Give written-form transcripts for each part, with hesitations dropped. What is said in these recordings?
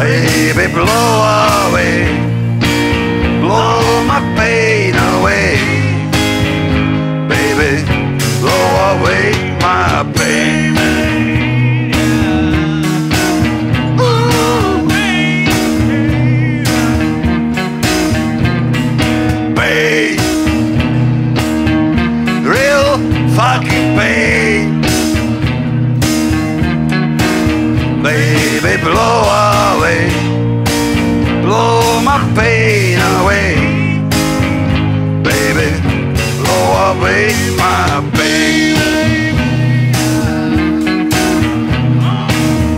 Baby, blow away, blow my pain away. Baby, blow away my pain. Pain, real fucking pain. Baby, blow away, blow my pain away. Baby, blow away my pain.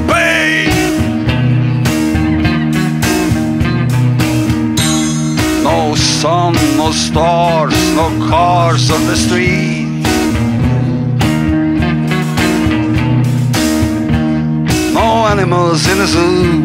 Pain. No sun, no stars, no cars on the street. No animals in a zoo.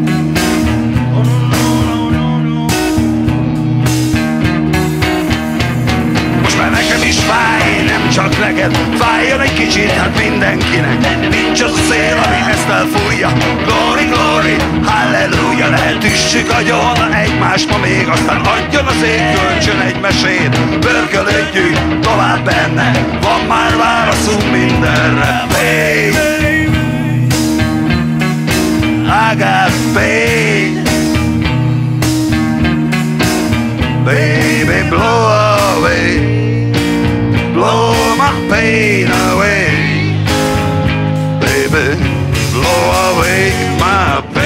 Most már nekem is fáj, nem csak neked. Fájjon egy kicsit, hát mindenkinek. Nincs az a szél, ami ezt elfújja. Glory, glory, halleluja. Ne tüssük agyon egymást ma még. Aztán adjon az ég, kölcsön egy mesét. Pörkölődjük tovább benne. Van már válaszunk mindenre. Baby, I got pain. Baby, blow away, blow my pain away. Baby, blow away my pain.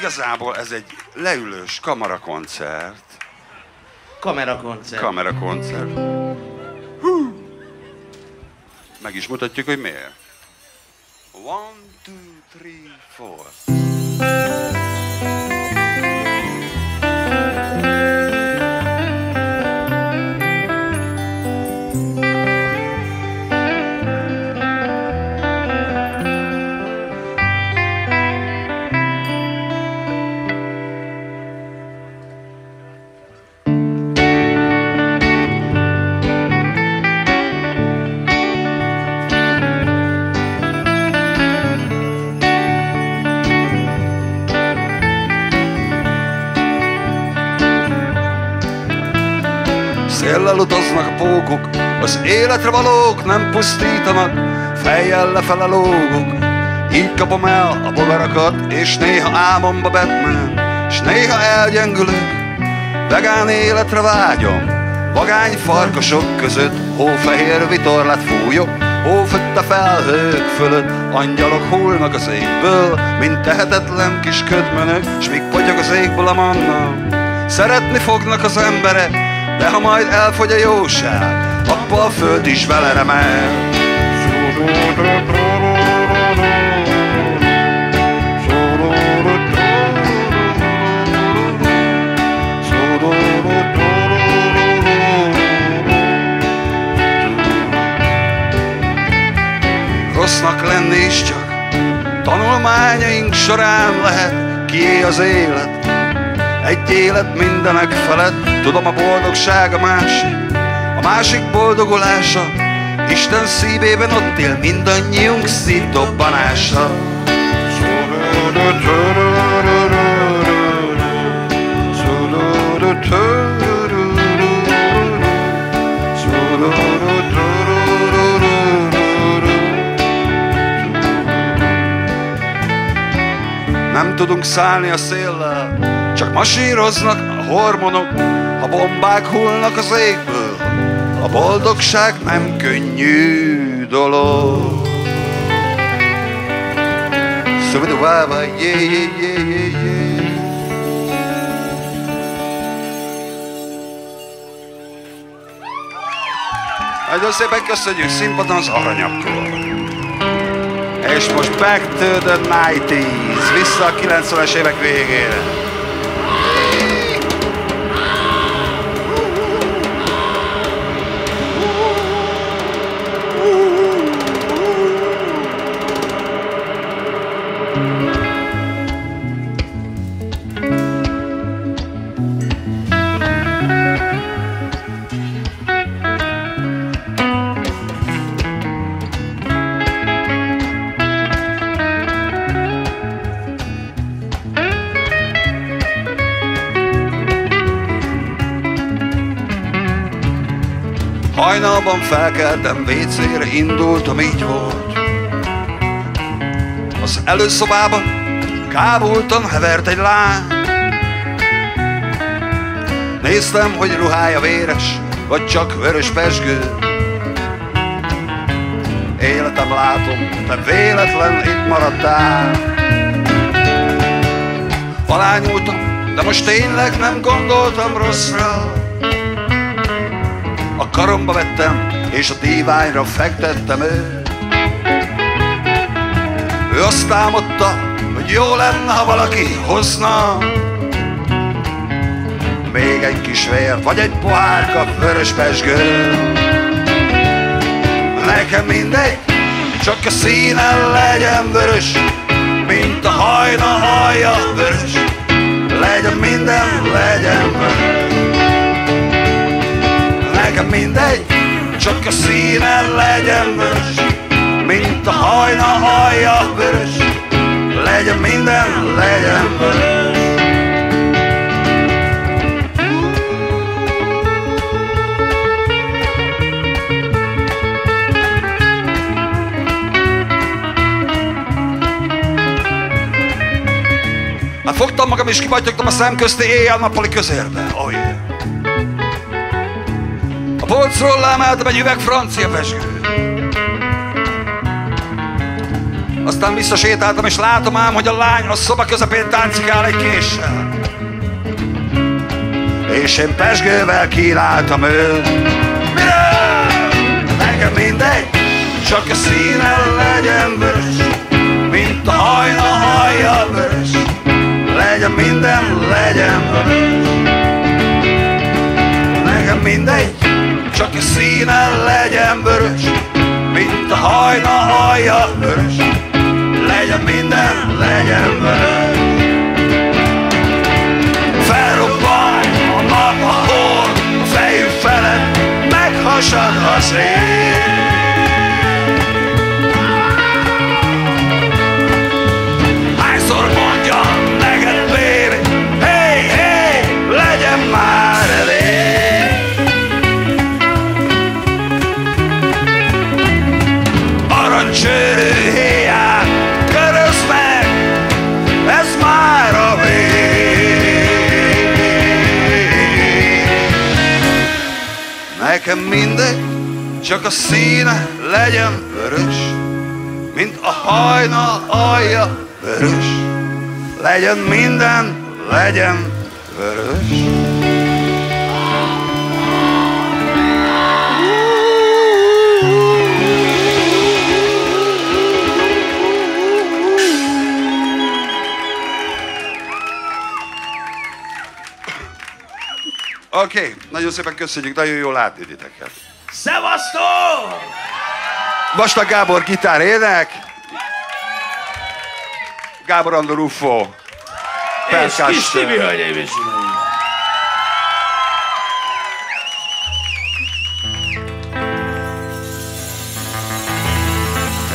Igazából ez egy leülős kamerakoncert. Kamerakoncert. Kamerakoncert. Hú. Meg is mutatjuk, hogy miért. 1, 2, 3, 4. Széllel utaznak a pókok, az életre valók nem pusztítanak, fejjel lefele lógok. Így kapom el a bogarakat, és néha álmomba Batman, és néha elgyengülök. Vegán életre vágyom, vagány farkasok között, hófehér vitorlát fújok, hófött a felhők fölött. Angyalok hullnak az égből, mint tehetetlen kis ködmönök, s míg potyog az égből a manna, szeretni fognak az emberek. De ha majd elfogy a jóság, abba a föld is vele remel. Rossznak lenni is csak tanulmányaink során lehet, kié az élet. Egy élet mindenek felett, tudom a boldogság a másik boldogulása. Isten szívében ott él mindannyiunk szívdobbanása. Nem tudunk szállni a széllel, csak masíroznak a hormonok, a bombák hullnak az égből, a boldogság nem könnyű dolog. So with the wah-wah, yeah, yeah, yeah, yeah, yeah. Nagyon szépen köszönjük, színpadon az Aranyakkord. És most back to the 90s, vissza a 90-es évek végére. Hajnalban felkeltem, vécére indultam, így volt. Az előszobában kábultan hevert egy lány. Néztem, hogy ruhája véres, vagy csak vörös pezsgő. Életem, látom, te véletlen itt maradtál. Alányultam, de most tényleg nem gondoltam rosszra. A karomba vettem, és a díványra fektettem őt. Ő azt álmodta, hogy jó lenne, ha valaki hozna még egy kis vért, vagy egy pohárka vörös pezsgőt. Nekem mindegy, csak a színen legyen vörös, mint a hajna alja vörös. Legyen minden, legyen vörös. Nekem mindegy, csak a színen legyen vörös, mint a hajna alja vörös. Legyen minden, legyen vörös. Hát fogtam magam és kibatyogtam a szemközti éjjel-nappali közérbe. A polcról emeltem egy üveg francia pezsgőt. Aztán visszasétáltam, és látom ám, hogy a lány a szoba közepén táncikál egy késsel. És én pezsgővel kínáltam őt. Mire? Nekem mindegy, csak a színen legyen vörös, mint a hajna alja vörös. Legyen minden, legyen vörös. Nekem mindegy, csak a színen legyen vörös, mint a hajna alja vörös. Legyen minden, legyen vörös. Felrobban a nap, a hord, a fejünk felett meghasad a szél. Hányszor mondjam neked, baby, hey, hey, legyen már elég. Csőrű héját köröz meg, ez már a vég. Nekem mindegy, csak a színe legyen vörös, mint a hajnal alja vörös. Legyen minden, legyen vörös. Oké, nagyon szépen köszönjük, nagyon jól látni titeket. Szevasztok! Vastag Gábor gitár ének, Gábor Andor Ruffo, percás. És Kis Tibi hölgyeim is.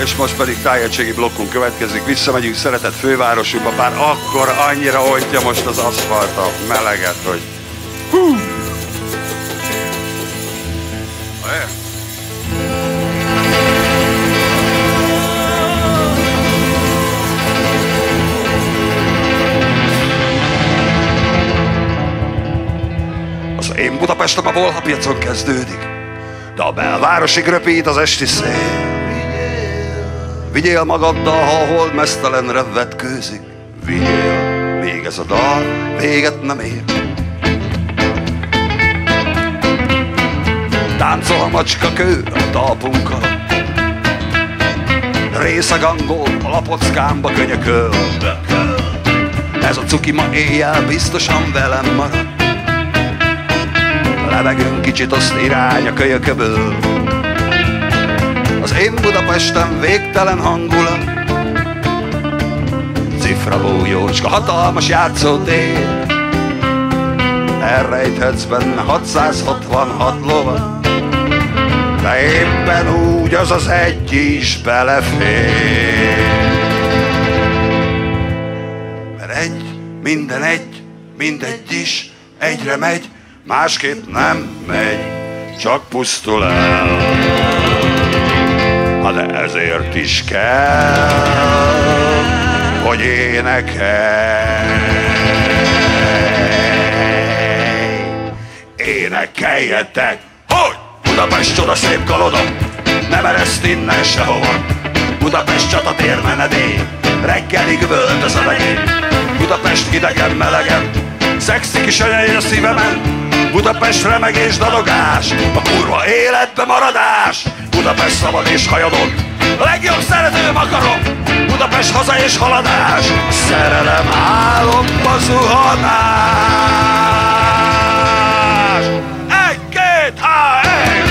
És most pedig tájegységi blokkunk következik, visszamegyünk szeretett fővárosunkba, bár akkor annyira oltja most az aszfalt a meleget, hogy hú! Az én Budapestem a Volha piacon kezdődik, de a belvárosig röpít az esti szél. Vigyél magaddal, ha a hold mesztelenre vetkőzik. Vigyél, még ez a dal véget nem ér. Táncol a macska kő a talpunk alatt, részeg angol a lapockámba könyököl. Ez a cuki ma éjjel biztosan velem marad. Levegünk kicsit, azt irány a kölyököből. Az én Budapestem végtelen hangulat, cifra bújócska, hatalmas játszótér. Elrejthetsz benne 666 lovat, de éppen úgy az az egy is belefér. Mert egy, minden egy, mindegy is, egyre megy, másképp nem megy, csak pusztul el. Ha de ezért is kell, hogy énekelj. Énekeljetek, hogy Budapest csoda szép kaloda, nem ereszt innen sehova. Budapest csatatér menedély, reggelig völtöz a legény. Budapest hidegen, melegen, szexi kis anyai a szívemen. Budapest remeg és dadogás, a kurva életbe maradás. Budapest szabad és hajadog, a legjobb szeretőm akarok. Budapest haza és haladás, szerelem, álomba zuhanás. Egy, két, há, egy!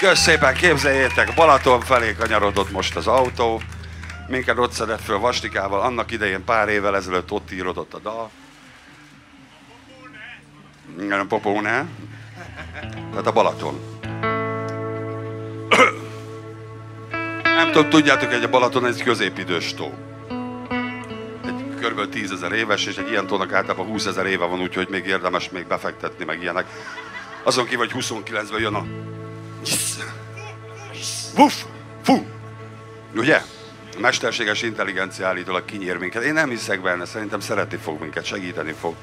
Kösz szépen, képzeljétek, Balaton felé kanyarodott most az autó. Minket ott szedett föl Vastikával, annak idején pár évvel ezelőtt ott írodott a dal. A Popóne. Tehát a Balaton. Nem tudom, tudjátok, hogy a Balaton egy középidős tó. Egy kb. 10 000 éves, és egy ilyen tónak általában 20 000 éve van, úgyhogy még érdemes még befektetni, meg ilyenek. Azon kívül, hogy 29-ben jön a Wuff! Fú! Ugye? A mesterséges intelligencia állítólag kinyír minket. Én nem hiszek benne, szerintem szeretni fog minket, segíteni fog.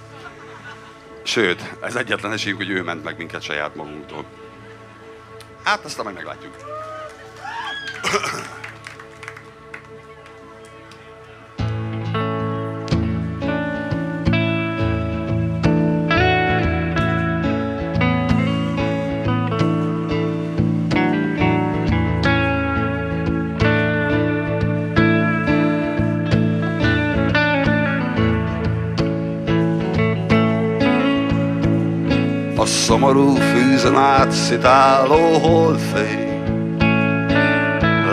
Sőt, ez egyetlen esélyük, hogy ő ment meg minket saját magunktól. Hát, aztán majd meglátjuk. A szomorú fűzen átszitáló holdfény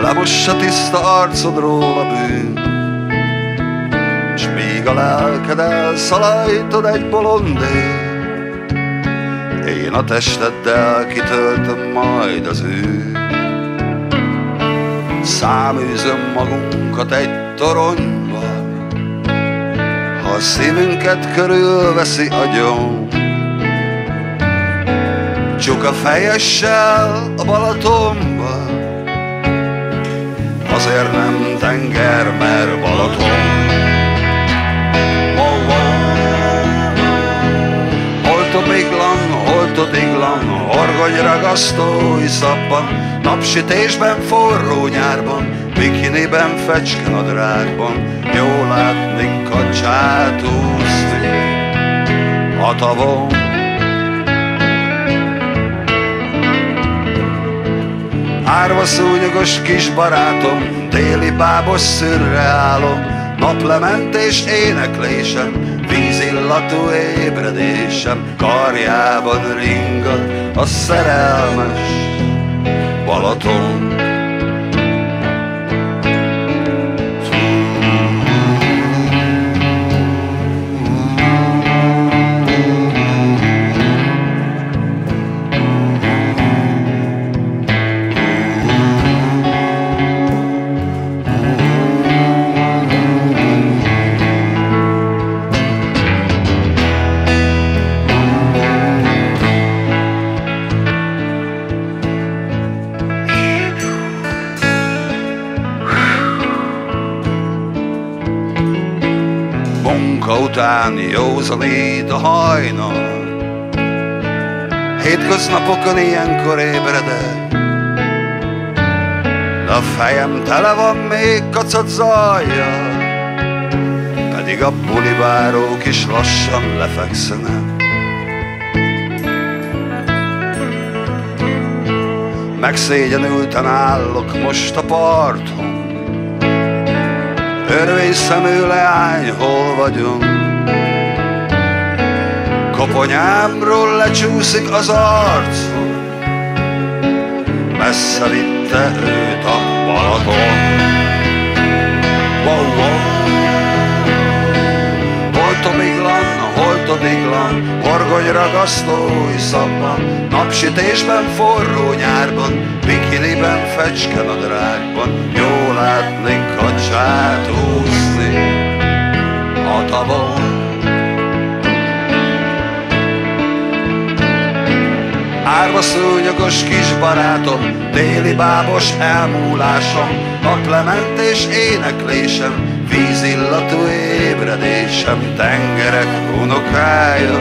lemossa tiszta arcodról a bűn, s míg a lelked elszalajtod egy bolondé, én a testeddel kitöltöm majd az űr. Száműzöm magunkat egy toronyban, ha a szívünket körülveszi a gyom. Csuka fejessel a Balatonba, azért nem tenger, mert Balaton. Holtot iglan, horgony ragasztó iszapban, napsütésben, forró nyárban, bikiniben, fecskenadrágban, jó látni kacsát úszni a tavon. Árva szúnyogos kis barátom, déli bábos szürre állom, naplementés éneklésem, vízillatú ébredésem, karjában ringad a szerelmes Balaton. munka után józanít a hajnal. Hétköznapokon ilyenkor ébredek, de a fejem tele van még kacat zajjal, pedig a bulibárók is lassan lefekszenek. Megszégyenülten állok most a parton, örvényszemű leány, hol vagyunk? Koponyámról lecsúszik az arcom, messze vitte őt a Balaton. Wow. Holtodiglan, horgony ragasztó iszapban, napsütésben, forró nyárban, bikiniben, fecskenadrágban, jól látni kacsát úszni a tavon. Árvaszúnyogos kis barátom, déli bábos elmúlásom, naplementés éneklésem, vízillatú ébredésem, tengerek unokája,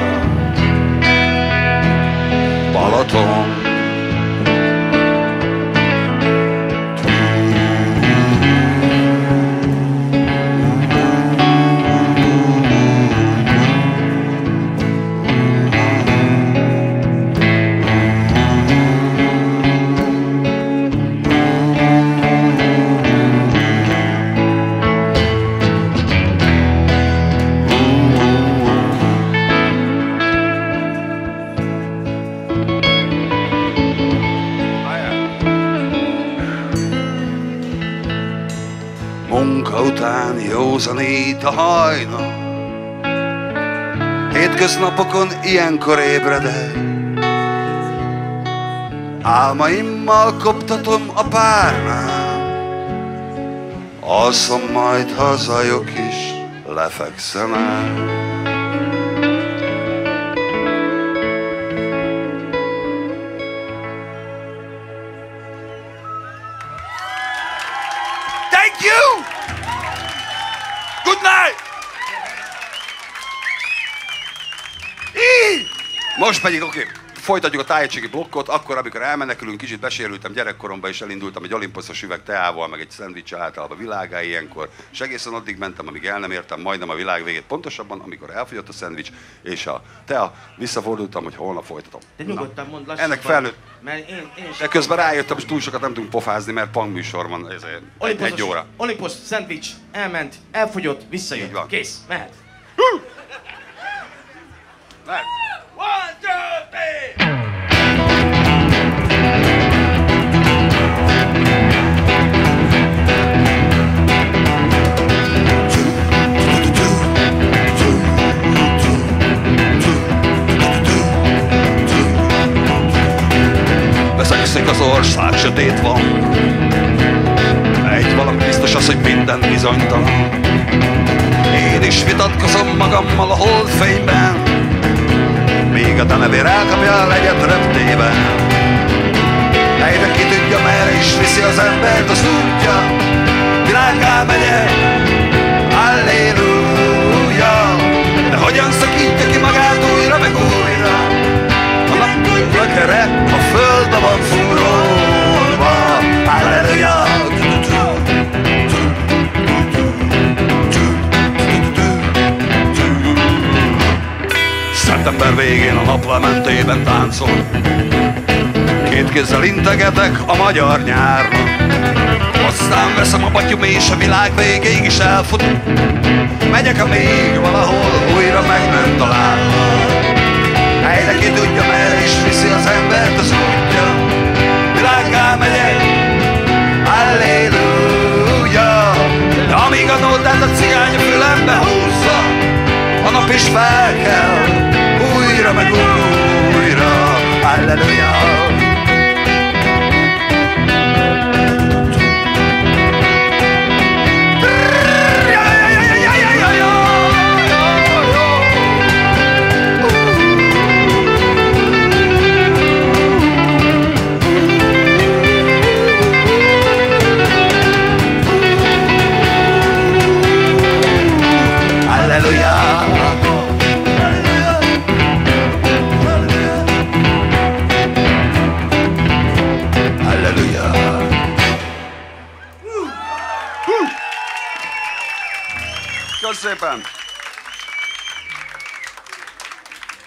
Balaton. Munka után józanít a hajnal, hétköznapokon ilyenkor ébredek, álmaimmal koptatom a párnát, alszom majd, ha zajok is lefekszenek. Thank you. Good night. Most pedig folytatjuk a tájegységi blokkot. Akkor, amikor elmenekülünk, kicsit besérültem gyerekkoromban, és elindultam egy olimposzos üveg teával, meg egy szendvicse általában világá ilyenkor, és egészen addig mentem, amíg el nem értem majdnem a világ végét, pontosabban, amikor elfogyott a szendvics és a tea, visszafordultam, hogy holnap folytatom. De nyugodtan mondd lassabban. Ennek felnőtt. De közben rájöttem, és túl sokat nem tudunk pofázni, mert pangműsor van egy óra. Olimpos szendvics, elment, elfogyott, visszajött. Kész, mehet. Mehet. One, two, three! Beszekszik az ország, sötét van. Egy valami biztos az, hogy minden bizonytalan. Én is vitatkozom magammal a holdfényben, míg a denevér elkapja a legyet röptében. Helyre ki tudja, merre is viszi az embert az útja, világgá megyek, halleluja. De hogyan szakítja ki magát újra meg újra, a napkonyra kere, a földbe van fúrolva, halleluja. Szeptember végén a naplementében táncol, két kézzel integetek a magyar nyárnak, aztán veszem a batyum és a világ végéig is elfut, megyek, amíg valahol újra meg nem találnak. Helyre ki tudja, merre is viszi az embert az útja, világgá megyek, halleluja. De amíg a nótát a cigány a fülembe húzza, a nap is fel kell, újra meg újra, halleluja. Köszönöm szépen!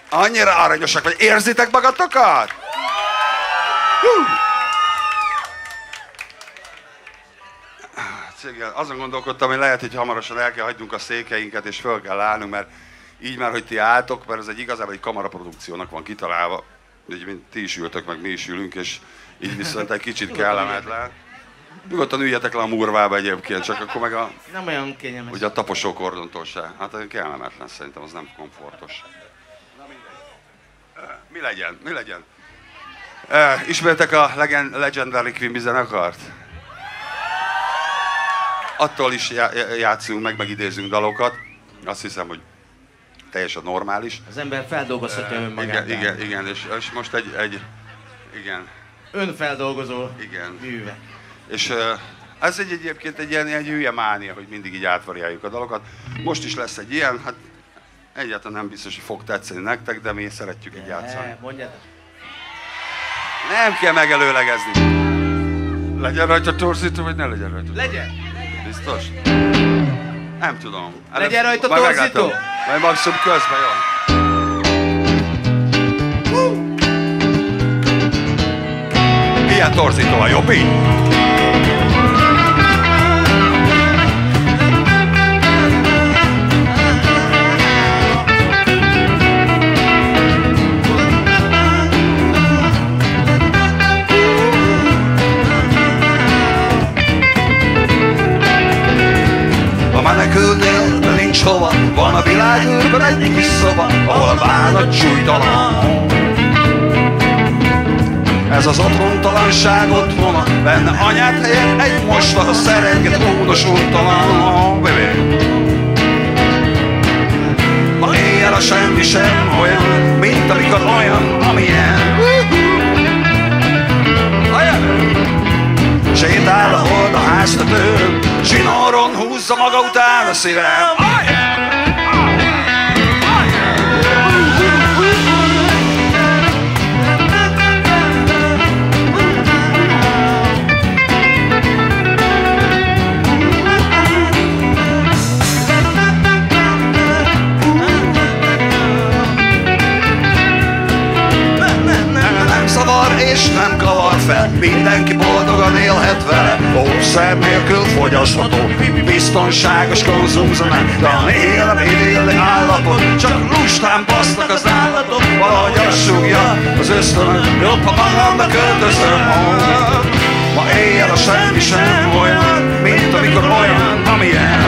Annyira aranyosak vagy. Érzitek magatokat? Igen, azon gondolkodtam, hogy lehet, hogy hamarosan el kell hagynunk a székeinket, és föl kell állnunk, mert így már, hogy ti álltok, mert ez egy igazából egy kamaraprodukciónak van kitalálva, így mint ti is ültök, meg mi is ülünk, és így viszont egy kicsit kellemetlen. Nyugodtan üljetek le a murvába egyébként, csak akkor meg a... Nem olyan kényelmes. Ugye a taposó kordontól se. Hát olyan kellemetlen, szerintem az nem komfortos. Na mindegy. Mi legyen? Mi legyen? Ismertek a Legendary Quimby zenekart? Attól is játszunk, meg idézünk dalokat. Azt hiszem, hogy teljesen normális. Az ember feldolgozhatja önmagát. Igen, igen, igen. És most igen. Önfeldolgozó műve. És ez egyébként egy ilyen hülye mánia, hogy mindig így átvariáljuk a dalokat. Most is lesz egy ilyen, hát egyáltalán nem biztos, hogy fog tetszeni nektek, de mi szeretjük így játszani. Mondjátok. Nem kell megelőlegezni. Legyen rajta torzító, vagy ne legyen rajta? Legyen. Biztos? Nem tudom. Legyen rajta torzító? Majd maximum közben jön. Milyen torzító a jobb így? Menekülnél, de nincs hova. Van a világűrben egy kis szoba, ahol bánat súlytalan. Ez az otthontalanság otthona, benne anyád helyen egy mosta, szerenget módosultalan. Ma éjjel a semmi sem olyan, mint amikor olyan, amilyen. Sétál a hold a háztetőn, zsinóron húzza maga után a szívem. Nem szavar és nem kavar fel, mindenki boldogan élhet vele. Ószer nélkül fogyasztható, biztonságos konzumzene. De a nélem élni állapot, csak lustán basznak az állatok. Valahogy azt súgja az ösztönöt, jobb ha magamnak öltözöm. Ma éjjel a semmi sem olyan, mint amikor olyan, amilyen.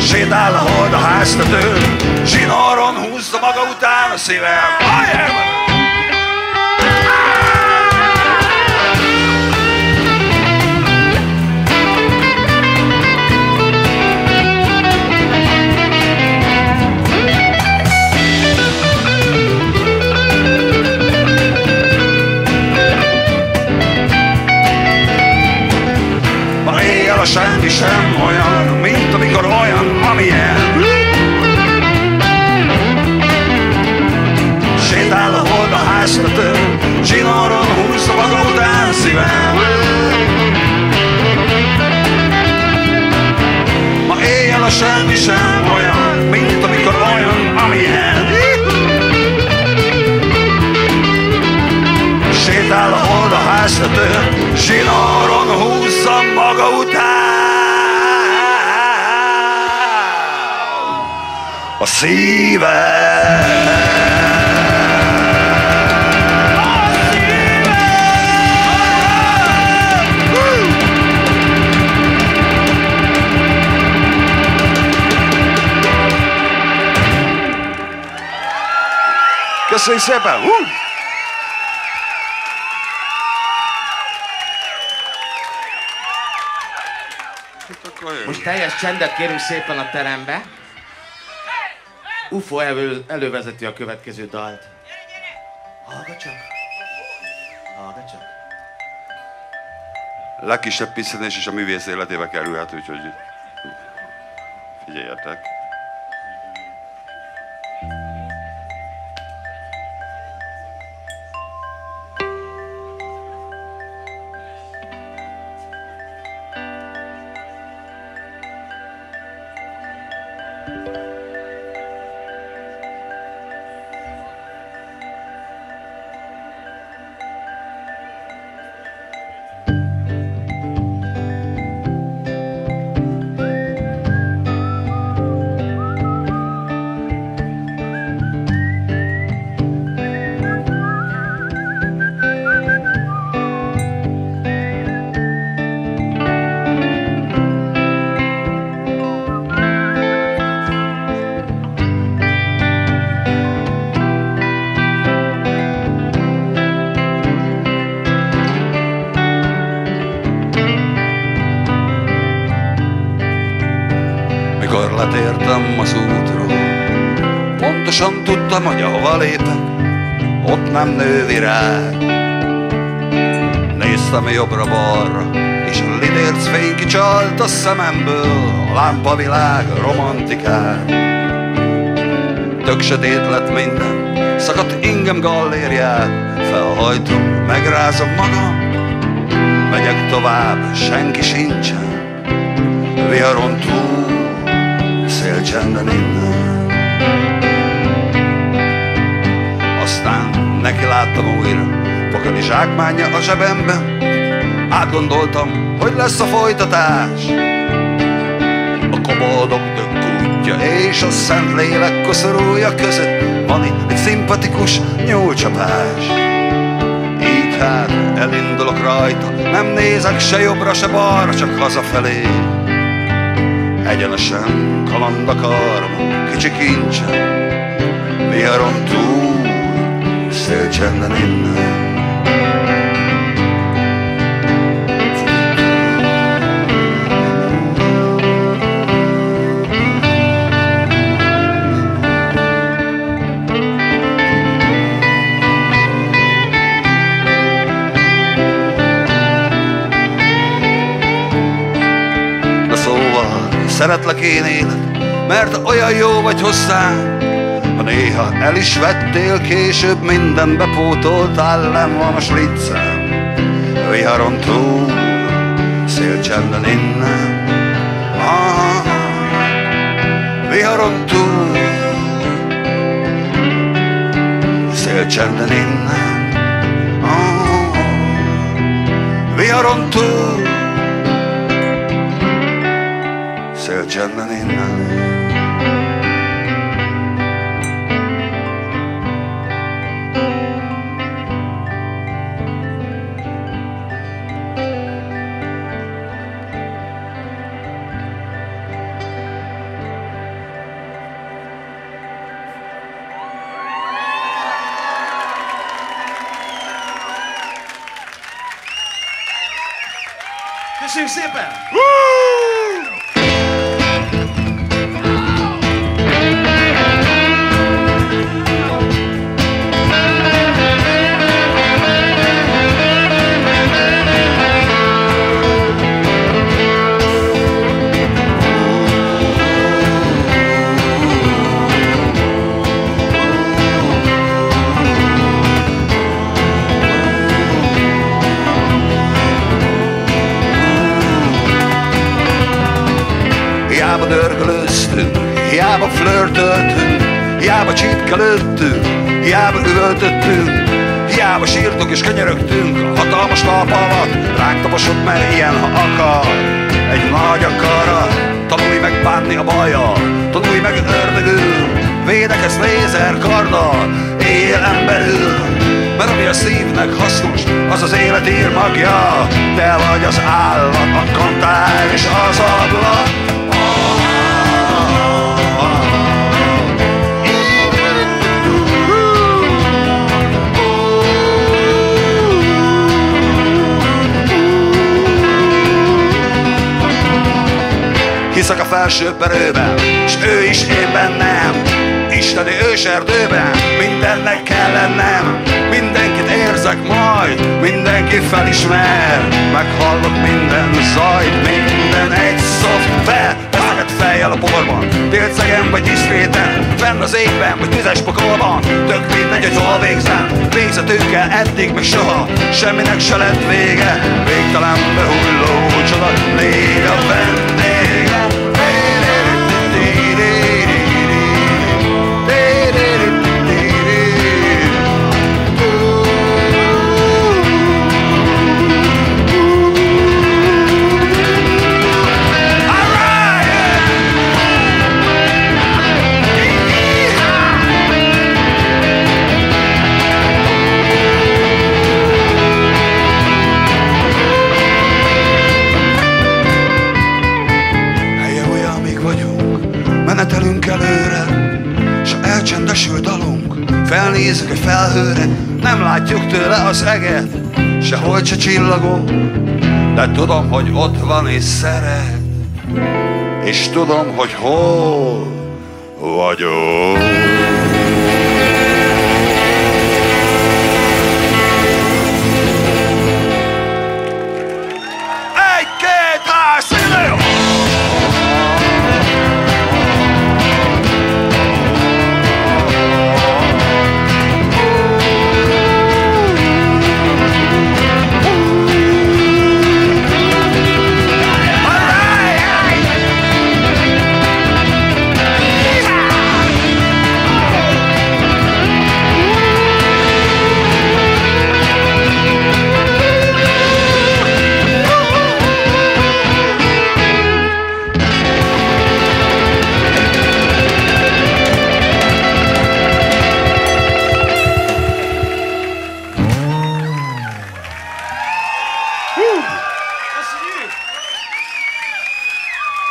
Sétál a hold a háztetőn, zsinóron húzza maga után a szívem. Ma éjjel a semmi sem olyan, mint amikor olyan, amilyen. Sétál a hold a háztetőn, zsinóron húzza maga után szívem. Ma éjjel a semmi sem olyan, mint amikor olyan, amilyen. Sétál a hold a háztetőn, zsinóron húzza maga után a szívem. Köszönjük szépen! Most teljes csendet kérünk szépen a terembe. UFO elővezeti a következő dalt. Hallgat csak! Hallgat csak! Legkisebb piccenés is a művész életébe kerülhet, úgyhogy figyeljetek. mikor letértem az útról. Pontosan tudtam, hogy ahova lépek, ott nem nő virág. Néztem jobbra-balra, és a lidérc fény kicsalt a szememből a lámpavilág romantikát. Tök sötét lett minden, szakadt ingem gallériát, felhajtom, megrázom magam, megyek tovább, senki sincsen. Viharon túl, szélcsenden innen. Aztán nekiláttam újra, pokoli zsákmánya a zsebemben. Átgondoltam, hogy lesz a folytatás. A koboldog dökkútja és a Szentlélek koszorúja között van itt egy szimpatikus nyúlcsapás. Így hát elindulok rajta, nem nézek se jobbra, se balra, csak hazafelé. Egyenesen kaland a karma, kicsi kincsen, viharon túl, szélcsenden innen. Szeretlek én élet, mert olyan jó vagy hozzám, ha néha el is vettél, később minden bepótoltál, nem van a slitzem. Viharon túl, szélcsenden innen. Viharon túl, szélcsenden innen. Viharon túl, szélcsenden innen. Köszönjük szépen! Hiába dörgölöztünk, hiába flörtöltünk, hiába csípkelődtünk, hiába üvöltöttünk, hiába sírtunk és könyörögtünk, a hatalmas talp alatt ránk taposott, mert ilyen, ha akar. Egy nagy akarat, tanulj meg bánni a bajjal, tanulj meg ördögül, védekez lézer karddal, éljél emberül, mert ami a szívnek hasznos, az az élet írmagja, te vagy az állat, a kantár és az ablak. Hiszek a felsőbb erőben, s ő is én bennem, isteni őserdőben, mindennek kell lennem. Mindenkit érzek majd, mindenki felismer, meghallok minden zajt, minden egy szoftver. Veszeket fejjel a porban, télcegen vagy diszkréten, fenn az égben vagy tüzes pokolban, tök mindegy, hogy hol végzem. Végzetőkkel eddig még soha, semminek se lett vége, végtelenbe hulló csoda légy a vendége. Menetelünk előre, s ha elcsendesül dalunk, felnézek egy felhőre, nem látjuk tőle az eget, sehol se csillagok, de tudom, hogy ott van és szeret. és tudom, hogy hol vagyok.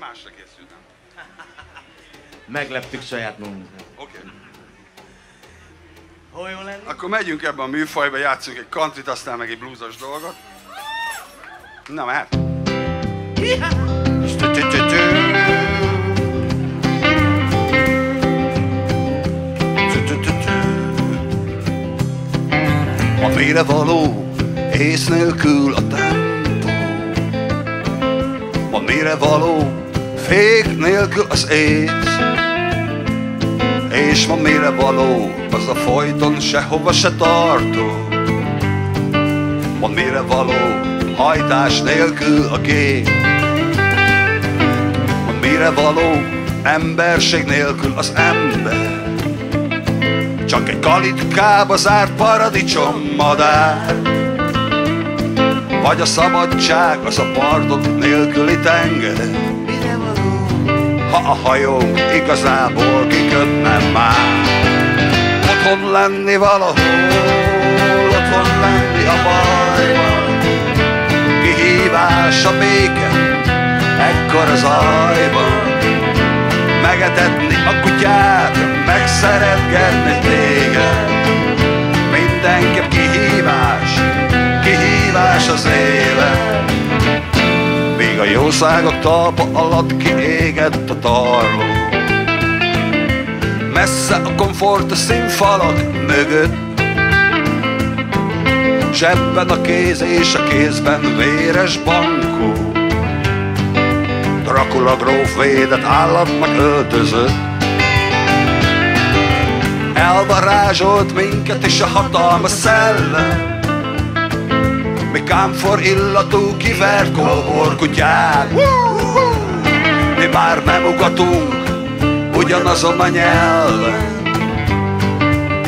Másra készültem. Megleptük saját magunkat. Oké. Hol jó lenni? Akkor megyünk ebbe a műfajba, játszunk egy countryt, aztán meg egy bluesos dolgot. Na már. A mire való ész nélkül a tempó, a mire való fék nélkül az ész, és ma mire való az a folyton sehova se tartó, ma mire való hajtás nélkül a gép, ma mire való emberség nélkül az ember, csak egy kalitkába zárt paradicsom madár, vagy a szabadság az a partok nélküli tenger. Ha a hajónk igazából kikötne már, otthon lenni valahol, otthon lenni a bajban, kihívás a béke, ekkor az ajban, megetetni a kutyát, megszeretgetni téged, mindenképp kihívás, kihívás az élet. Még a jószágok talpa alatt kiégett a tarló, messze a komfort a színfalak mögött, zsebben a kéz és a kézben véres bankó, Dracula gróf védett állatnak öltözött, elvarázsolt minket is a hatalmas szellem, mi kámfor illatú kivert kóborkutyák. Mi már nem ugatunk ugyanazon a nyelven,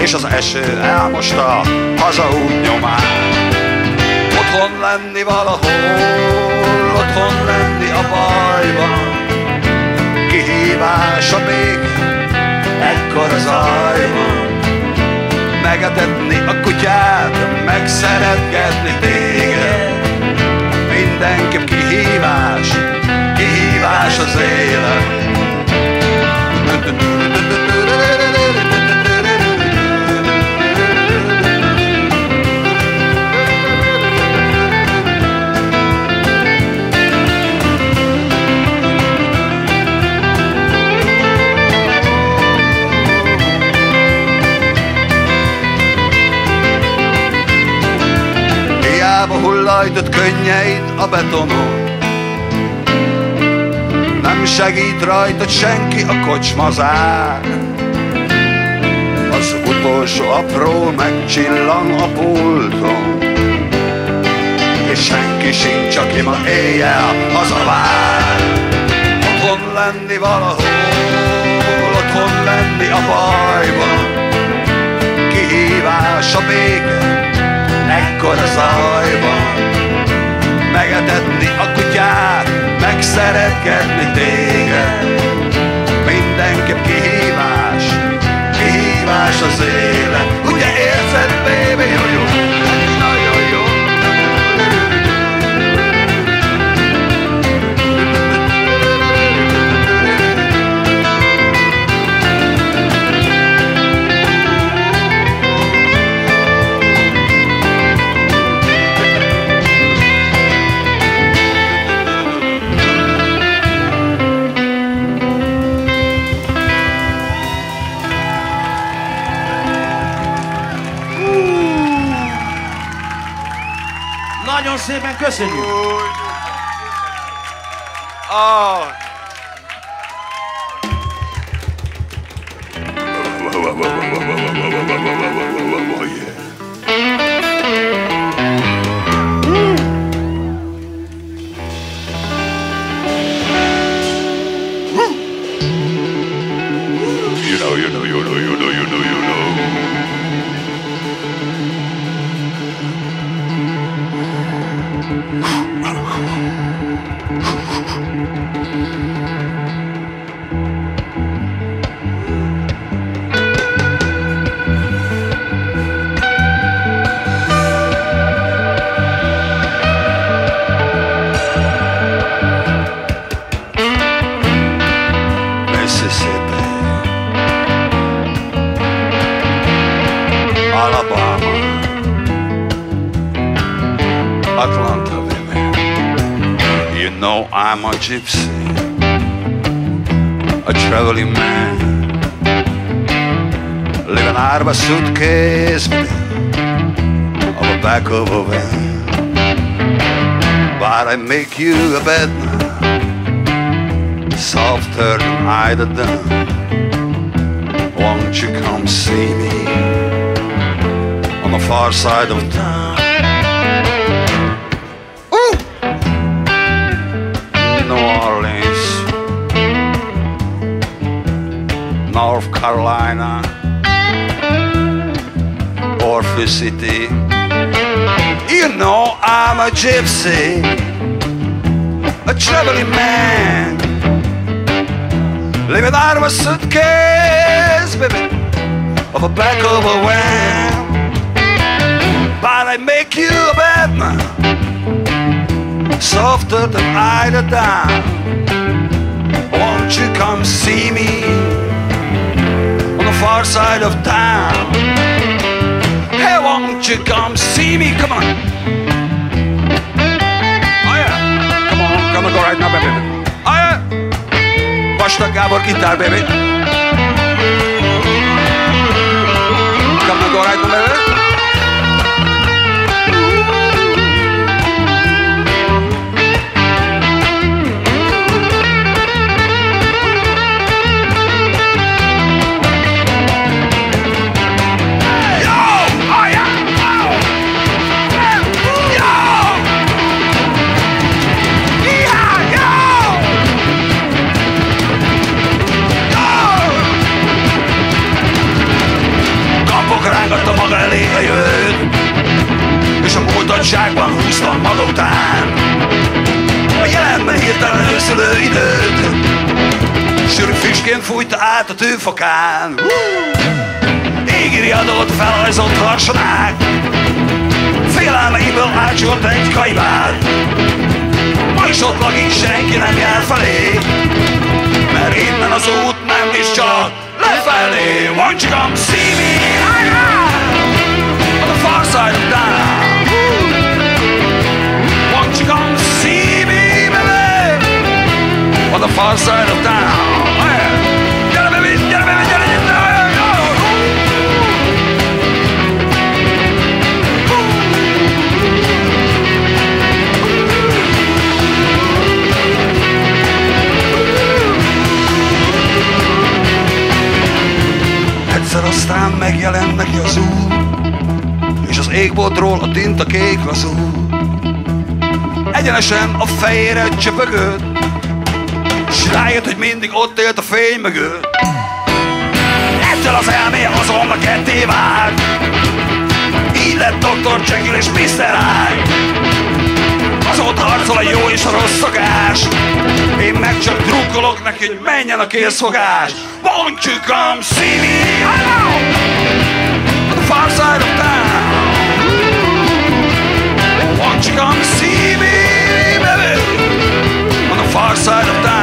és az eső elmosta hazaút nyomán. Otthon lenni valahol, otthon lenni a bajban, kihívás a békén, ekkor az ajban, megetetni a kutyát, megszeretgetni téged, mindenképp kihívás, kihívás az élet. Hullajtott könnyeid a betonon, nem segít rajtad senki a kocsmazár, az utolsó apró megcsillan a pulton, és senki sincs, aki ma éjjel hazavár. Otthon lenni valahol, otthon lenni a bajban, kihívás a béke, ekkor a zajban, meg szeretetni a kutyát, megszeretgetni téged. Mindenképp kihívás, kihívás az élet. Ugye érzed, baby, hogy jó, nagyon jó. Nagyon szépen köszönjük! I'm a gypsy, a traveling man, living out of a suitcase, on the back of a van. But I make you a bed now, softer than either done. Won't you come see me on the far side of town? North Carolina, Orphe City. You know I'm a gypsy, a traveling man, living out of a suitcase, baby, of a back of a van. But I make you a bad man, softer than either dime. Won't you come see me far side of town? Hey, won't you come see me? Come on. Oh yeah. Come on, come and go right now, baby. Oh yeah. Vastag Gábor guitar, baby. Come and go right now, baby. Rángattam maga elé a jövőt, és a múltadságban húztam maga után a jelenben hirtelen őszülő időt. Sűrű füstként fújta át a tűfakán, égiriadót felajzott harsonák, félelmeiből átsúlt egy kajbát. Ma is ott lakik, senki nem jár felé, mert innen az út nem is csak lefelé. Won't you come see me? On the far side of town. Won't you come see me, baby? On the far side of town. Get it, baby, get it, baby, get it, get it. Egyszer aztán megjelent neki az út, és az égboltról a tinta kék lazul. Egyenesen a fejére csöpögött, s rájött, hogy mindig ott élt a fény mögött. Ettől az elméje azonnal ketté vált, így lett Dr. Jekyll és Mr. Hyde. harcot harcol a jó és a rossz szokás. Én meg csak drukkolok neki, hogy menjen a készfogás. Won't you come see me out on the far side of town? Won't you come see me, baby, on the far side of town?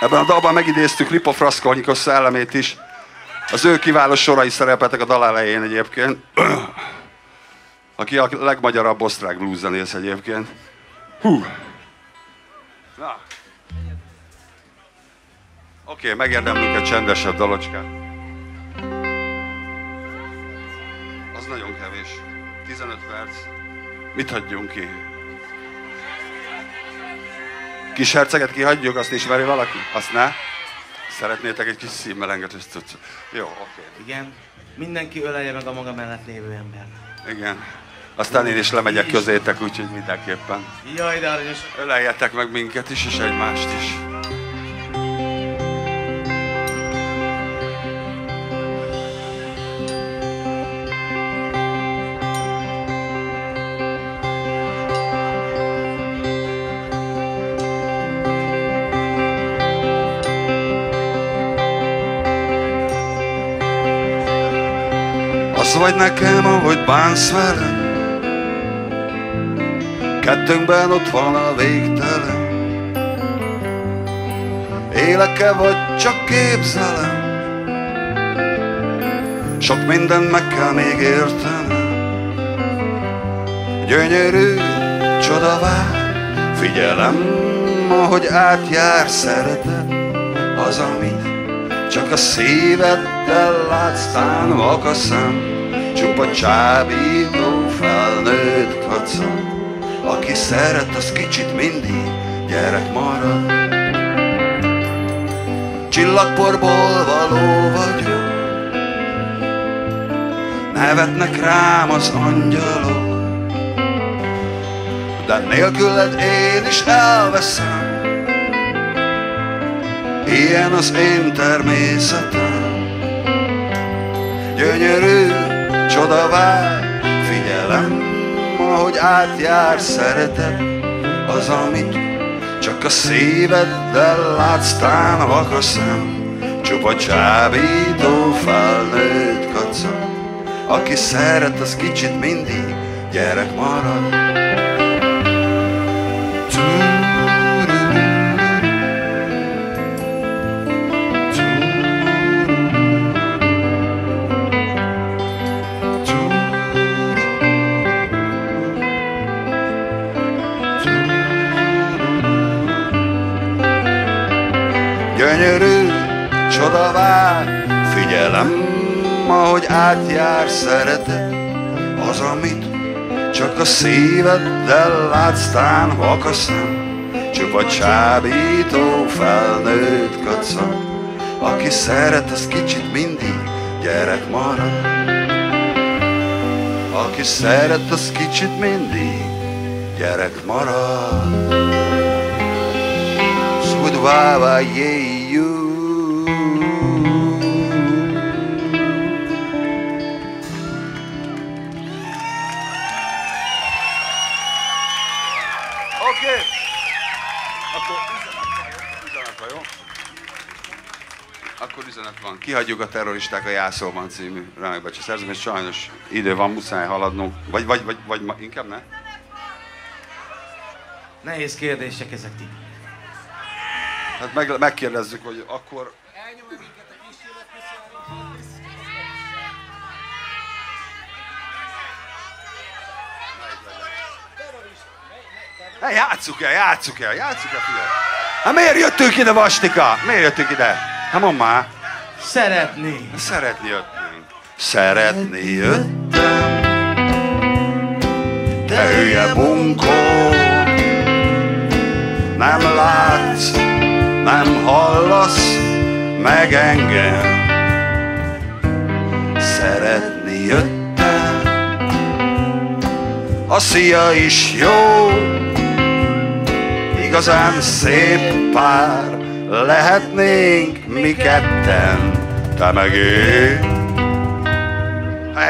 Ebben a dalban megidéztük Lipa Fraszkolnyikos szellemét is. Az ő kiváló sorai szerepeltek a dal elején egyébként. Aki a legmagyarabb osztrák blues zenész egyébként. Hú! Na! Oké, megérdemlünk egy csendesebb dalocskát. Az nagyon kevés. 15 perc. Mit hagyjunk ki? Kis herceget kihagyjuk, azt ismeri valaki? Azt ne? Szeretnétek egy kis színmelengetős cuccot? Jó, oké. Igen. Mindenki ölelje meg a maga mellett lévő ember. Igen. Aztán én is lemegyek közétek, úgyhogy mindenképpen. Jaj, de aranyos. Öleljetek meg minket is, és egymást is. Vagy nekem, ahogy bánsz velem, kettőnkben ott van a végtelen. Élek-e vagy csak képzelem, sok mindent meg kell még értenem. Gyönyörű csoda vár, figyelem, ahogy átjár szeretet, az, amit csak a szíveddel látsz, támok a szem. Csupa csábító felnőtt kacam, aki szeret, az kicsit mindig gyerek marad. Csillagporból való vagyok, nevetnek rám az angyalok, de nélküled én is elveszem, ilyen az én természetem. Gyönyörű csoda vár, figyelem, ahogy átjár szeretet, az, amit csak a szíveddel látsz, tán vak a szem. Csupa csábító felnőtt kacag, aki szeret, az kicsit mindig gyerek marad. Gyönyörű csoda vár, figyelem, ahogy átjár szeretet, az, amit csak a szíveddel látsz, tán vak a szem. Csupa csábító felnőtt kacag, aki szeret, az kicsit mindig gyerek marad. Aki szeret, az kicsit mindig gyerek marad. Szudváva jéj! Oké! Akkor Énekeltek, jó? Akkor üzenet van. Kihagyjuk a Terroristák a Jászóban című remek bácsi szerzőt, és sajnos idő van, muszáj haladnunk. Vagy inkább ne? Nehéz kérdések ezek ti. Hát megkérdezzük, hogy akkor... Játsszuk el, figyelj! Hát miért jöttünk ide, Vastika? Miért jöttünk ide? Hát mondd már! Szeretni! Szeretni jöttünk! Szeretni jöttem, te hülye bunkó! Nem látsz, nem hallasz meg engem! Szeretni jöttem, a szia is jó! Igazán szép pár lehetnénk mi ketten, te meg én.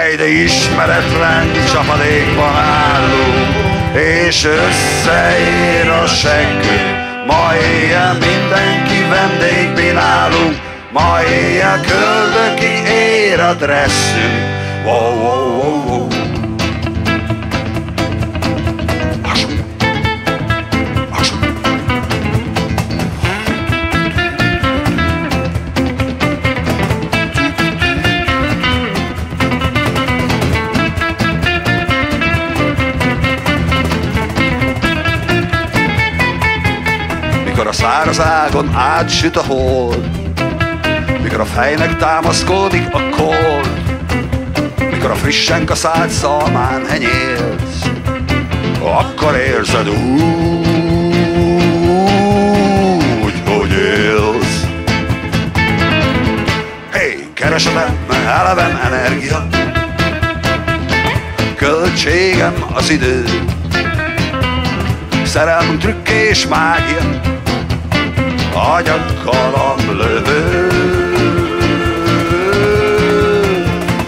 Egy ismeretlen csapadékban állunk, és összeér a seggünk. Ma éjjel mindenki vendégben nálunk, ma éjjel köldökig ér a dresszünk. Wow, wow, wow, wow. Mikor a száraz ágon átsüt a hold, mikor a fejnek támaszkodik a kold, mikor a frissen kaszált szalmán henyélsz, akkor érzed úgy, hogy élsz. Hey, keresetemben eleven energia, költségem az idő, szerelmünk trükk és mágia, agyakkalam lövő.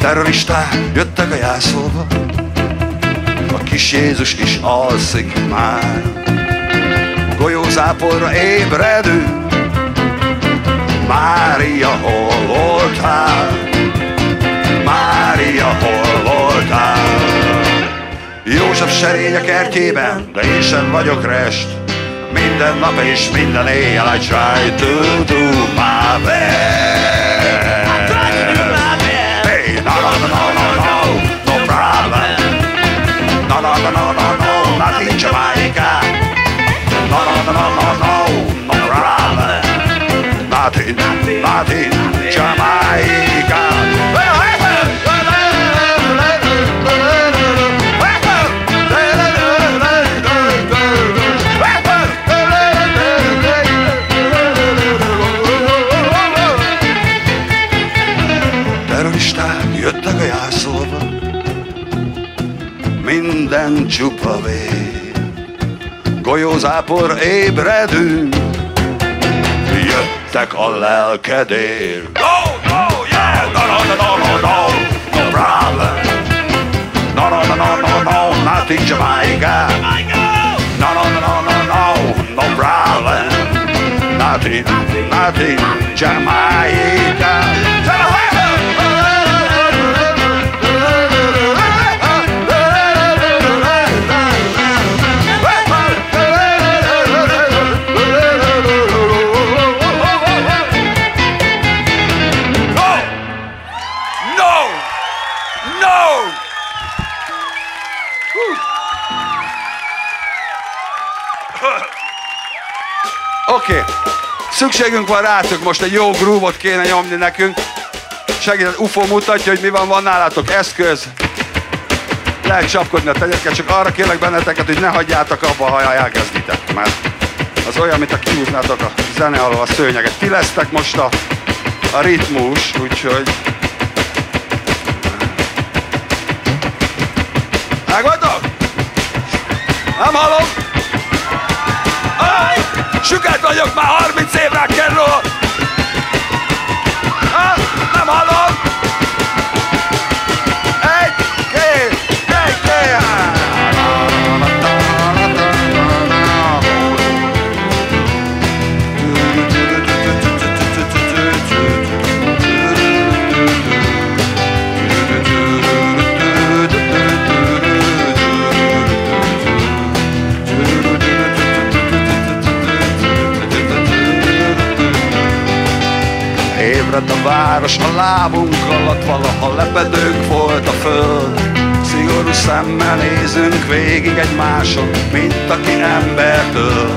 Terroristák jöttek a Jászolba, a kis Jézus is alszik már. Golyózápolra ébredő Mária, hol voltál? Mária, hol voltál? József serény a kertjében, de én sem vagyok rest. Minden nap és minden éjjel I try to do my best. I try to do my best. Hey, no, no, no, no, no, no, no problem. No, no, no, no, no, no, not in Jamaica. No, no, no, no, no, no, no problem. Not in Jamaica. Jöttek a Jászolba, minden csupa vég, golyózápor ébredünk, jöttek a lelkedér. Go, go, yeah! No, no, no, no, no, no problem. No, no, no, no, no, not in Jamaica. No, no, no, no, no, no problem. Not in Jamaica. Oké, szükségünk van rátok, most egy jó groove-ot kéne nyomni nekünk. Segített UFO mutatja, hogy mi van, van nálatok eszköz. Lehet csapkodni a tenyereket, csak arra kérlek benneteket, hogy ne hagyjátok abba, ha elkezditek. Mert az olyan, mint a kiúznátok a zene alól a szőnyeget. Ti lesztek most a ritmus, úgyhogy... Megvagytok? Nem hallom? Süket vagyok már 30 év rock'n'roll! Nem hallom! Egy, két, három! mered a város, a lábunk alatt valaha lepedőnk volt a föld. Szigorú szemmel nézünk végig egymáson, mint aki embertől.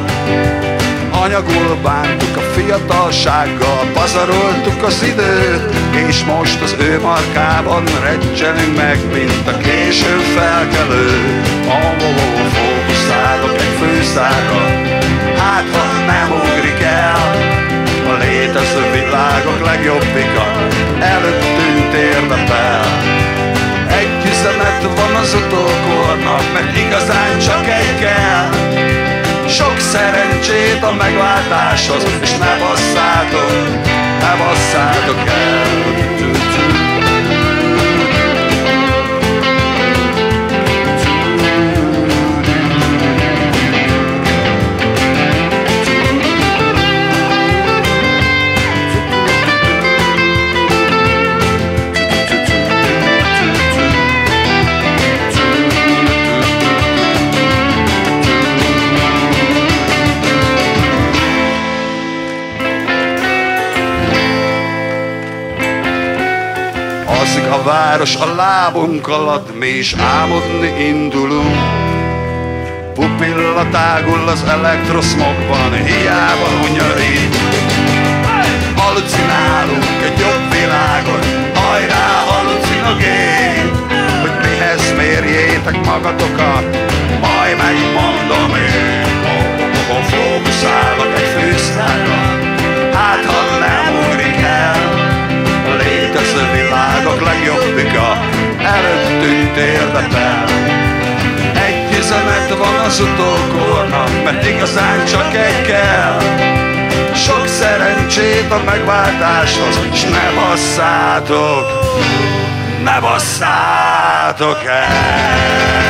Anyagul bántuk a fiatalsággal, pazaroltuk az időt, és most az ő markában reccselünk meg, mint a későn felkelő. Amoló fókuszálok egy főszára, hát ha nem ugrik el a létező világok legjobbika, előttünk térdepel. Egy üzenet van az utókornak, mert igazán csak egy kell: sok szerencsét a megváltáshoz, és ne basszátok el. Alszik a város a lábunk alatt, mi is álmodni indulunk. Pupilla tágul az elektroszmogban, hiába hunyorít. Halucinálunk egy jobb világon, hajrá halucinogén! Hogy mihez mérjétek magatokat, majd megmondom én. Ahol fókuszálok egy fűszlára, hát ha nem ugrik el a világok legjobbika, előttünk térdepel. Egy üzenet van az utókornak, mert igazán csak egy kell: sok szerencsét a megváltáshoz, s ne basszátok el.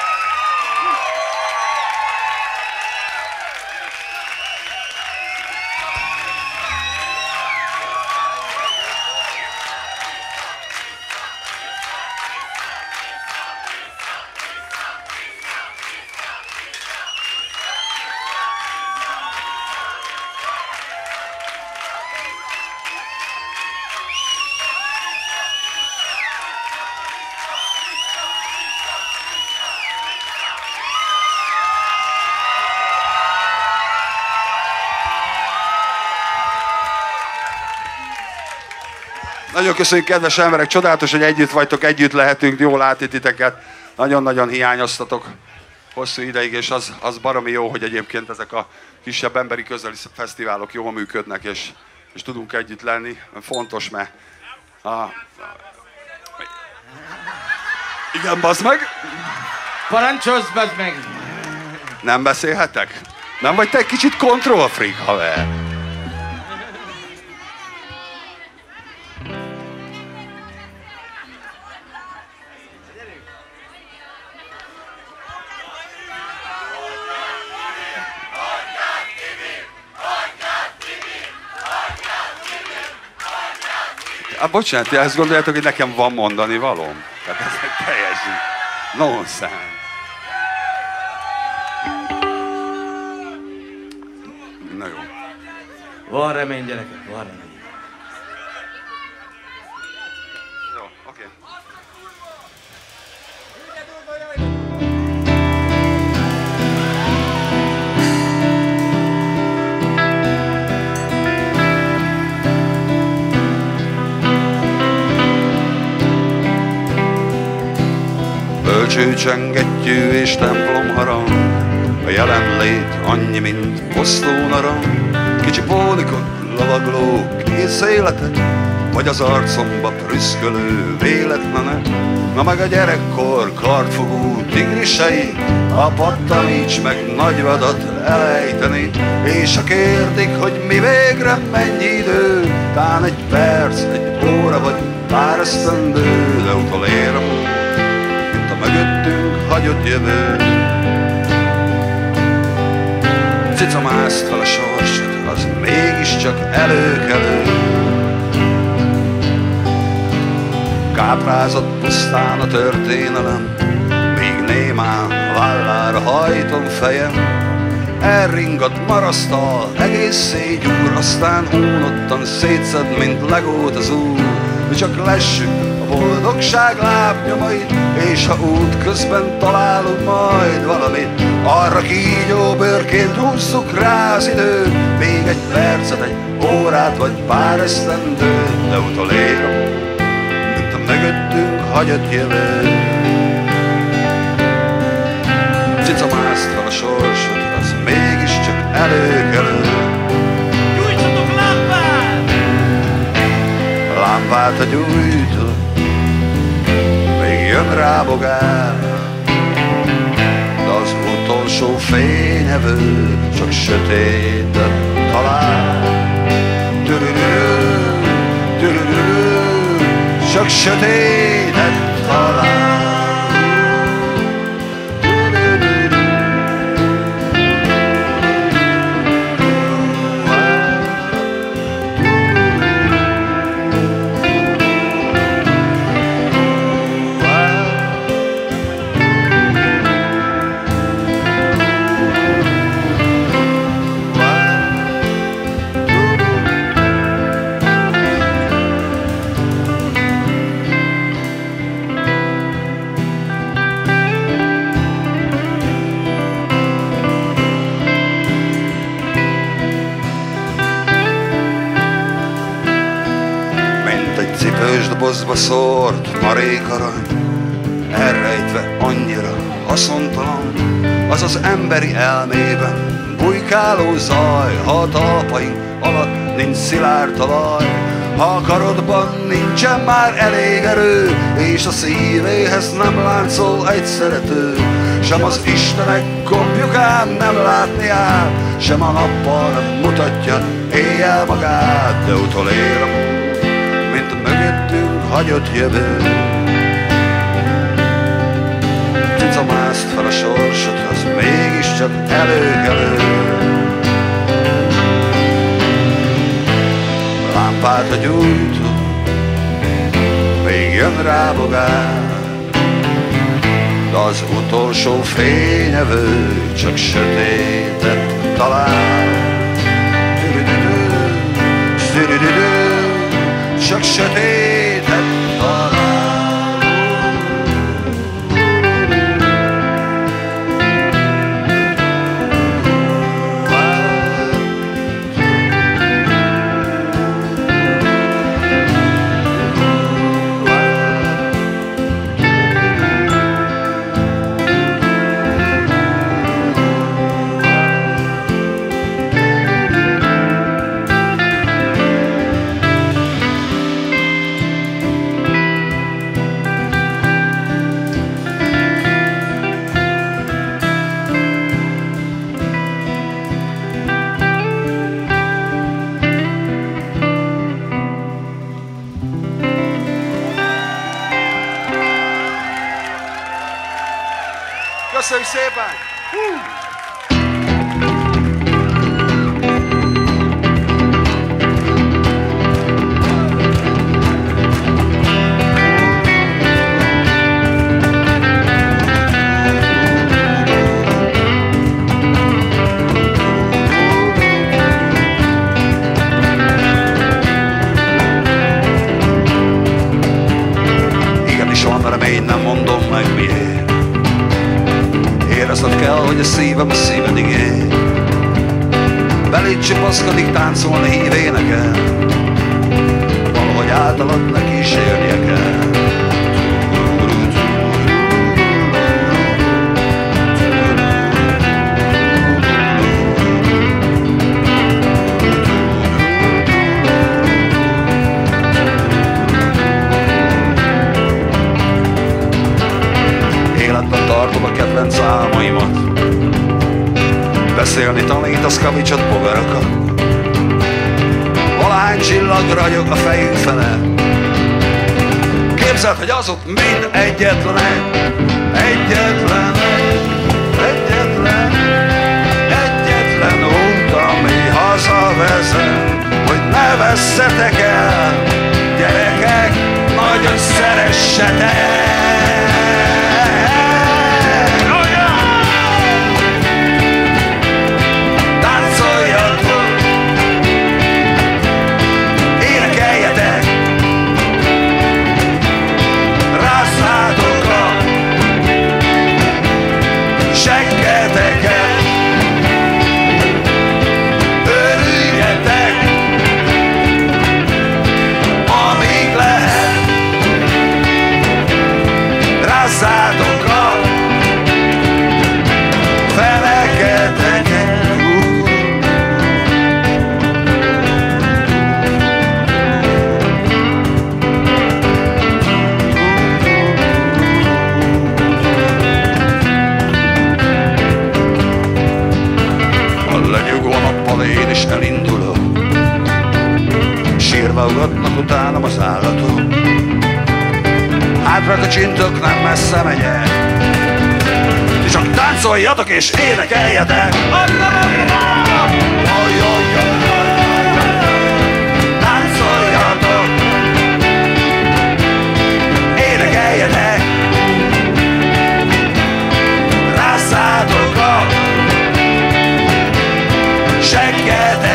Nagyon köszönjük, kedves emberek, csodálatos, hogy együtt vagytok, együtt lehetünk, jól látni titeket. Nagyon-nagyon hiányoztatok hosszú ideig, és az baromi jó, hogy egyébként ezek a kisebb emberi közeli fesztiválok jól működnek, és tudunk együtt lenni. Fontos, mert... Igen, bazd meg! Parancsolsz, bazd meg! Nem beszélhetek? Nem vagy te egy kicsit control freak, haver? Hát bocsánat, ti azt gondoljátok, hogy nekem van mondani valóm? Tehát ez egy teljesen nonsense. Na jó. Van remény, gyerekek, van remény. Jó, oké. Bölcsőcsengettyű és templomharang, a jelenlét annyi, mint posztónarang. Kicsi pónikok, lovaglók, kész életek, vagy az arcomba prüszkölő véletlenek. Na meg a gyerekkor kardfogó tigrisei, a pattaníts meg nagy vadat elejteni. És ha kérdik, hogy mi végre mennyi idő, tán egy perc, egy óra vagy páresztendő, de utolérem, mint a mögöttünk hagyott jövőt. Cicamászt fel a sorsod, az mégiscsak előkelő. Káprázott pusztán a történelem, míg némán vállára hajtom fejem. Elringott marasztal, egész szégyúr, aztán unottan szétszed, mint legót az úr. Mi csak lessük a boldogság lábnyomait, és ha út közben találunk majd valamit, arra kígyó bőrként húzzuk rá az időt. Még egy percet, egy órát vagy pár esztendőt, de utolérom, mint a mögöttünk hagyott jövő. Cicamászt fel a sorsot, mégiscsak előkelő. Gyújtsatok lámpát! Lámpát a gyújtod, még jön rá bogár, de az utolsó fényevő csak sötétet talál. Tülülülő, tülülülő, csak sötétet talál. Cipősdobozba szórt marék arany, elrejtve annyira haszontalan. Az az emberi elmében bujkáló zaj, ha a talpaink alatt nincs szilárd talaj, ha a karodban nincsen már elég erő, és a szívéhez nem láncol egy szerető. Sem az istenek kopjukán nem látni át, sem a nappal nem mutatja éjjel magát, de utolérem, mint a mögöttünk hagyott jövő. Cicamászt fel a sorsod, az mégiscsak előkelő. Lámpát a gyújtó, még jön rá bogár, de az utolsó fényevő csak sötétet talál. Tüdüdüdü, csak sötétet talál. Köszönöm szépen! Igenis van remény, nem mondom meg miért. Érezned kell, hogy a szívem a szíved igény. Beléd csipaszkodik, táncolni hív énekel, valahogy általad ne kísérnie kell. Tartom a kedvenc álmaimat, beszélni tanítasz, kavicsot, bogarakat. Valahány csillag ragyog a fejünk fele, Képzeld, hogy azok mind egyetlenek, egyetlenek, egyetlen, egyetlen út, ami hazavezet, hogy ne vesszetek el, gyerekek, nagyon szeressetek. Ugatnak utánam az állatok, hátra kacsintok, nem messze megyek, és csak táncoljatok és énekeljetek. Táncoljatok, énekeljetek, rásszátok a seggedeket.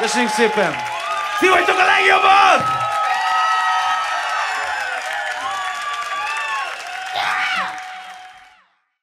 Köszönjük szépen! Ti vagytok a legjobbak!